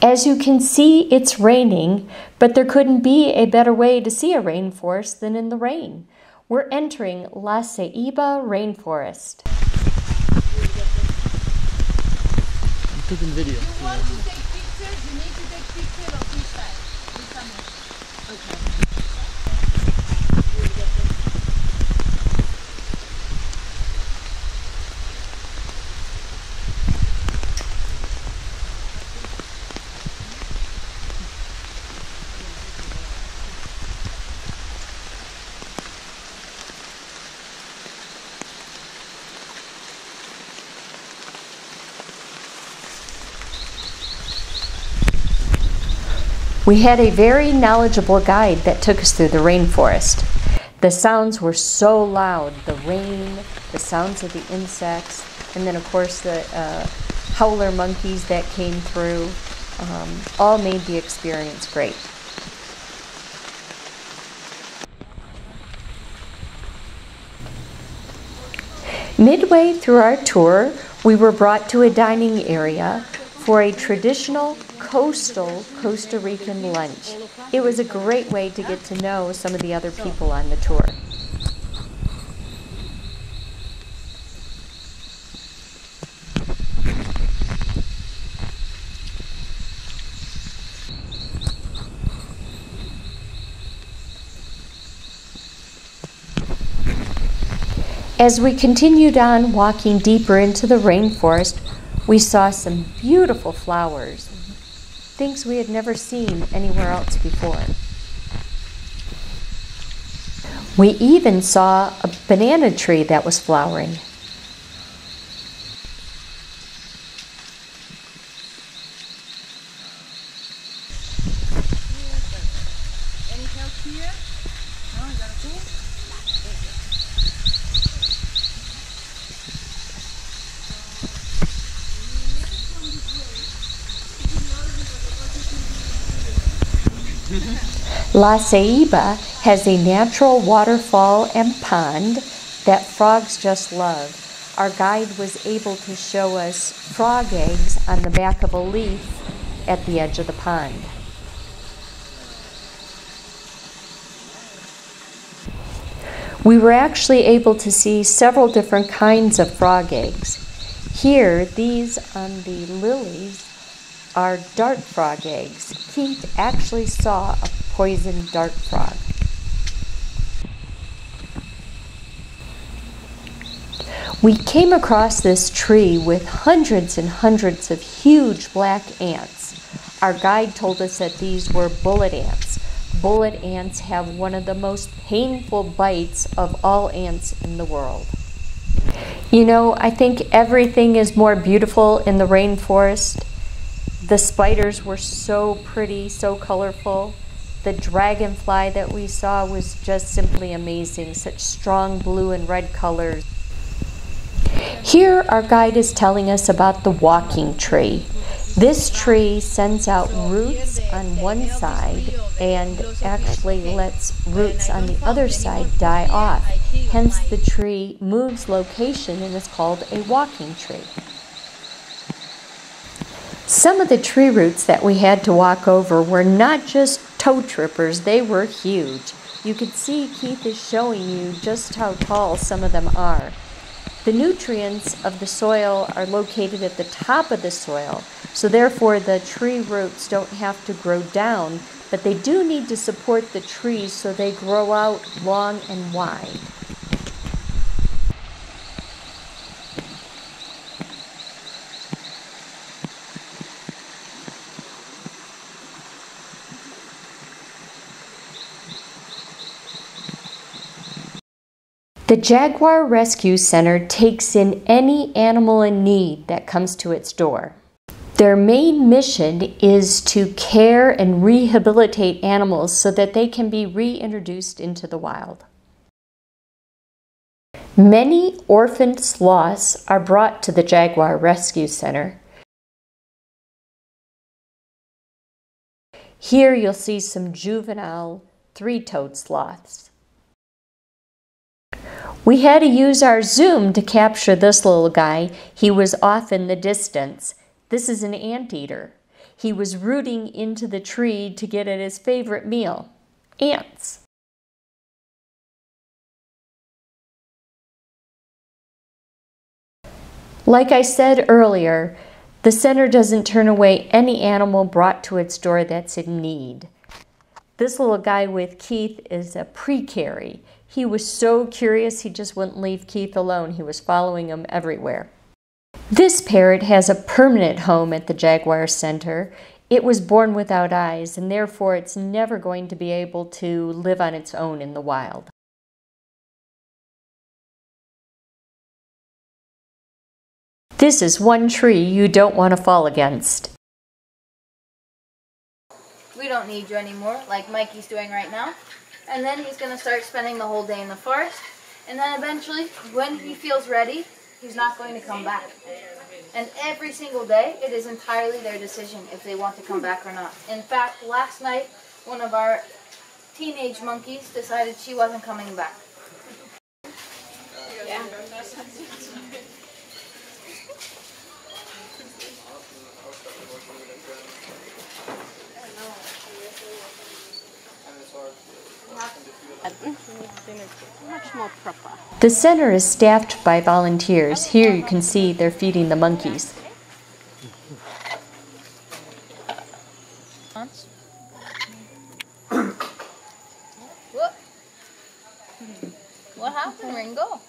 As you can see, it's raining, but there couldn't be a better way to see a rainforest than in the rain. We're entering La Ceiba Rainforest. I'm taking video. You want to take pictures, you need to take pictures of each side. This camera. Okay. We had a very knowledgeable guide that took us through the rainforest. The sounds were so loud, the rain, the sounds of the insects, and then of course the howler monkeys that came through, all made the experience great. Midway through our tour, we were brought to a dining area for a traditional coastal Costa Rican lunch. It was a great way to get to know some of the other people on the tour. As we continued on walking deeper into the rainforest, we saw some beautiful flowers, things we had never seen anywhere else before. We even saw a banana tree that was flowering. La Ceiba has a natural waterfall and pond that frogs just love. Our guide was able to show us frog eggs on the back of a leaf at the edge of the pond. We were actually able to see several different kinds of frog eggs. Here, these on the lilies are dart frog eggs. Keith actually saw a poison dart frog. We came across this tree with hundreds and hundreds of huge black ants. Our guide told us that these were bullet ants. Bullet ants have one of the most painful bites of all ants in the world. You know, I think everything is more beautiful in the rainforest. The spiders were so pretty, so colorful. The dragonfly that we saw was just simply amazing, such strong blue and red colors. Here our guide is telling us about the walking tree. This tree sends out roots on one side and actually lets roots on the other side die off. Hence the tree moves location and is called a walking tree. Some of the tree roots that we had to walk over were not just toe trippers, they were huge. You can see Keith is showing you just how tall some of them are. The nutrients of the soil are located at the top of the soil, so therefore the tree roots don't have to grow down, but they do need to support the trees so they grow out long and wide. The Jaguar Rescue Center takes in any animal in need that comes to its door. Their main mission is to care and rehabilitate animals so that they can be reintroduced into the wild. Many orphaned sloths are brought to the Jaguar Rescue Center. Here you'll see some juvenile three-toed sloths. We had to use our zoom to capture this little guy. He was off in the distance. This is an anteater. He was rooting into the tree to get at his favorite meal, ants. Like I said earlier, the center doesn't turn away any animal brought to its door that's in need. This little guy with Keith is a precary. He was so curious, he just wouldn't leave Keith alone. He was following him everywhere. This parrot has a permanent home at the Jaguar Center. It was born without eyes, and therefore it's never going to be able to live on its own in the wild. This is one tree you don't want to fall against. We don't need you anymore, like Mikey's doing right now. And then he's going to start spending the whole day in the forest. And then eventually, when he feels ready, he's not going to come back. And every single day, it is entirely their decision if they want to come back or not. In fact, last night, one of our teenage monkeys decided she wasn't coming back. Yeah. Much more proper. The center is staffed by volunteers. Here you can see they're feeding the monkeys. What happened, Ringo?